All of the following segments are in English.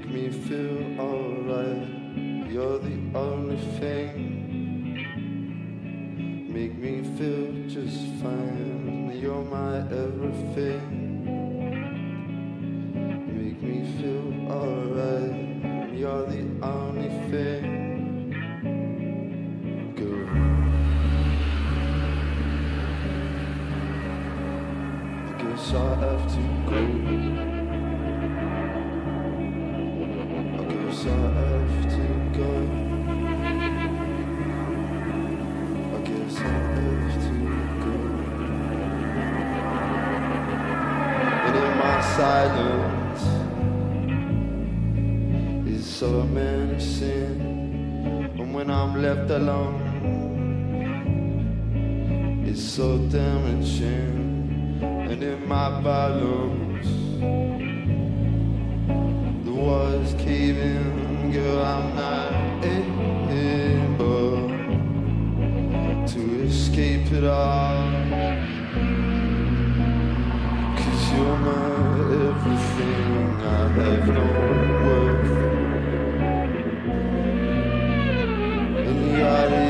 make me feel alright. You're the only thing, make me feel just fine. You're my everything, make me feel alright. You're the only thing. I have to go. I guess I have to go. I guess I have to go. And in my silence is so many sin. And when I'm left alone, it's so damaging. And in my balloons, the water's caving. Girl, I'm not able to escape it all, 'cause you're my everything. I have no worth, and you're the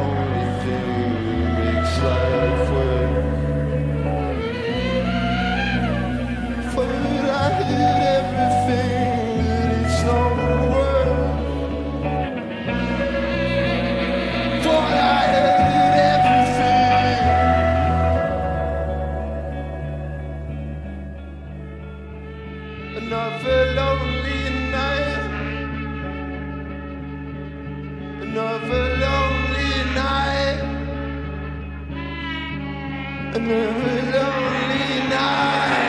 only thing that makes life worth. I did everything that it's not worth. For I did everything. Another lonely night. Another lonely night. Another lonely night.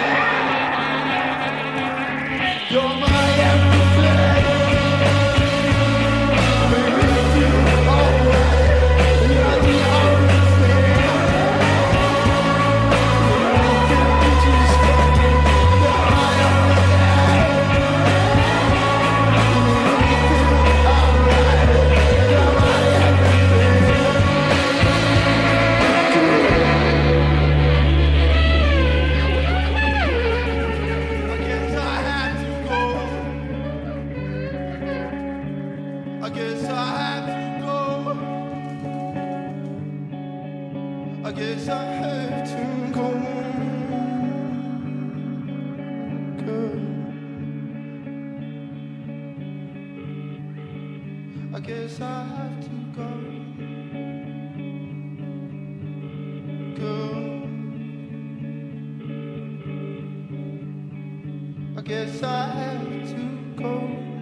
I guess I have to go.